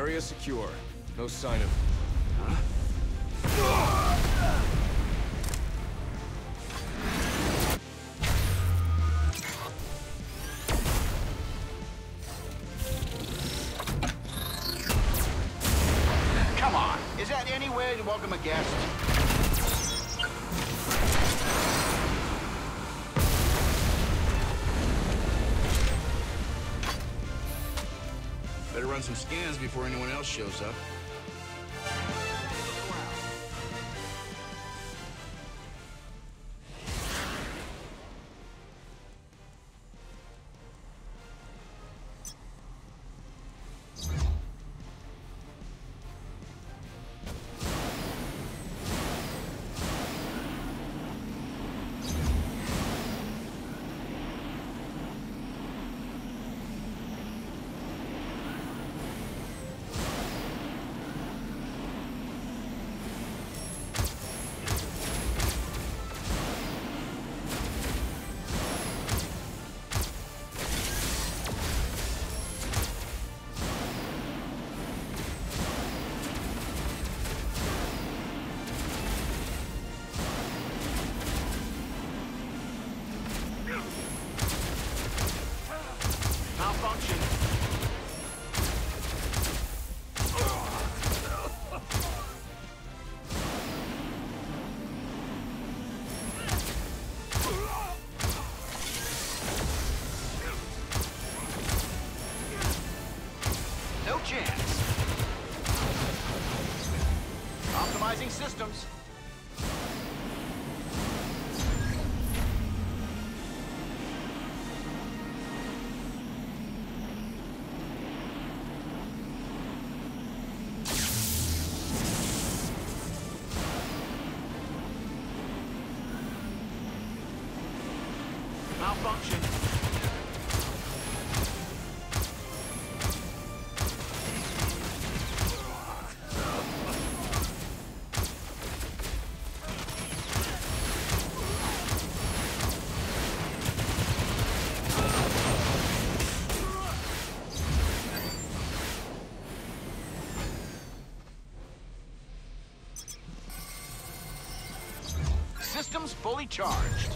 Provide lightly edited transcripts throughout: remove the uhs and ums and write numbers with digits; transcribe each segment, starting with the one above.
Area secure. No sign of it. Come on! Is that any way to welcome a guest? Run some scans before anyone else shows up. Optimizing systems. Malfunction. Systems fully charged.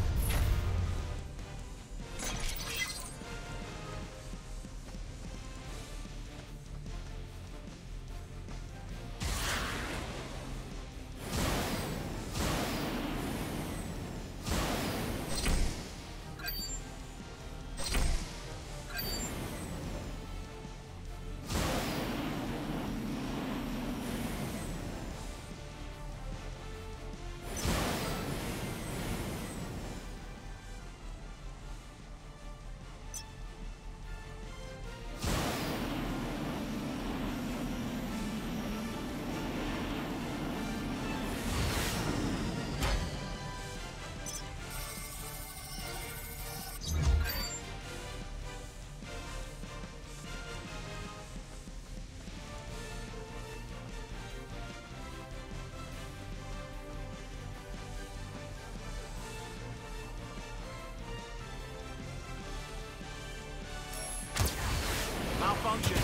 Function.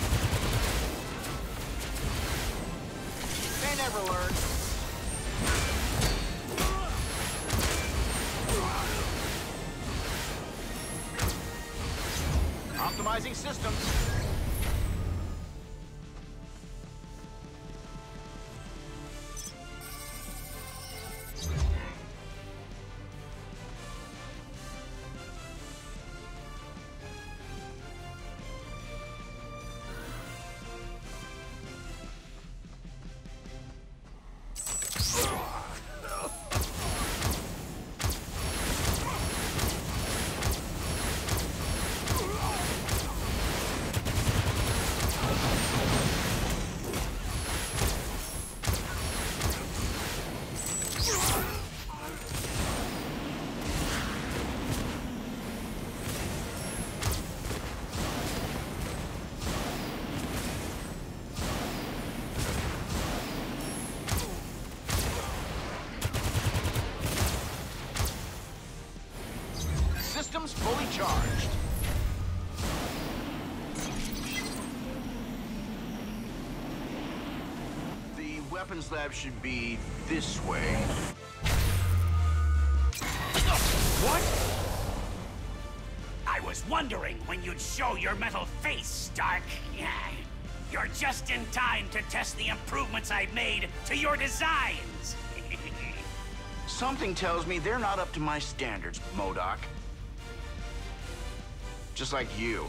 They never learn. Optimizing systems. Systems fully charged. weapons lab should be this way. What? I was wondering when you'd show your metal face, Stark. You're just in time to test the improvements I made to your designs. Something tells me they're not up to my standards, MODOK. Just like you.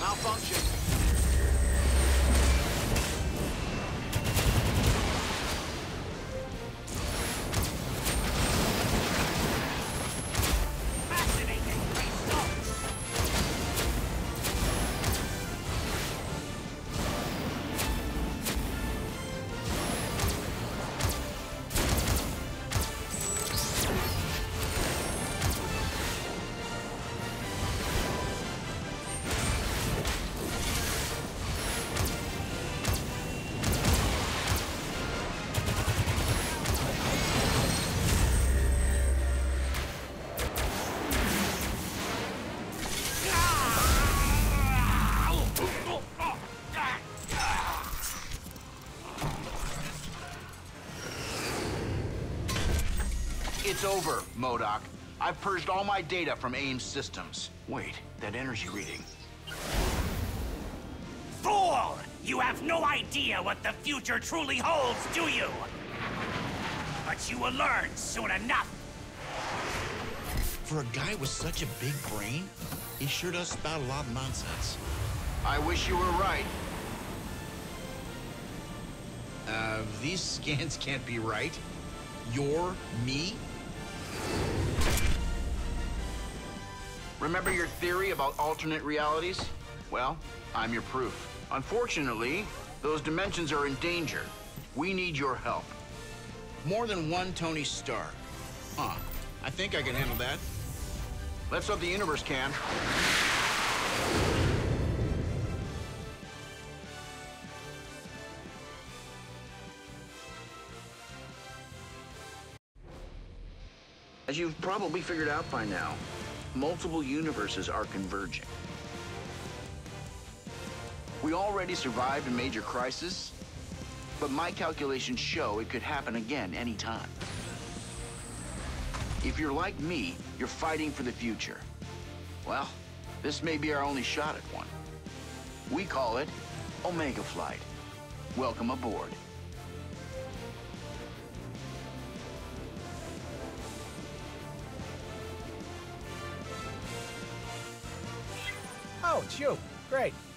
Malfunction. Fascinating results. It's over, MODOK. I've purged all my data from AIM's systems. Wait, that energy reading. Fool! You have no idea what the future truly holds, do you? But you will learn soon enough. For a guy with such a big brain, he sure does spout a lot of nonsense. I wish you were right. These scans can't be right. You're me? Remember your theory about alternate realities? Well, I'm your proof. Unfortunately, those dimensions are in danger. We need your help. More than one Tony Stark. Huh. I think I can handle that. Let's hope the universe can. As you've probably figured out by now, multiple universes are converging. We already survived a major crisis, but my calculations show it could happen again anytime. If you're like me, you're fighting for the future. Well, this may be our only shot at one. We call it Omega Flight. Welcome aboard. Oh, it's you. Great.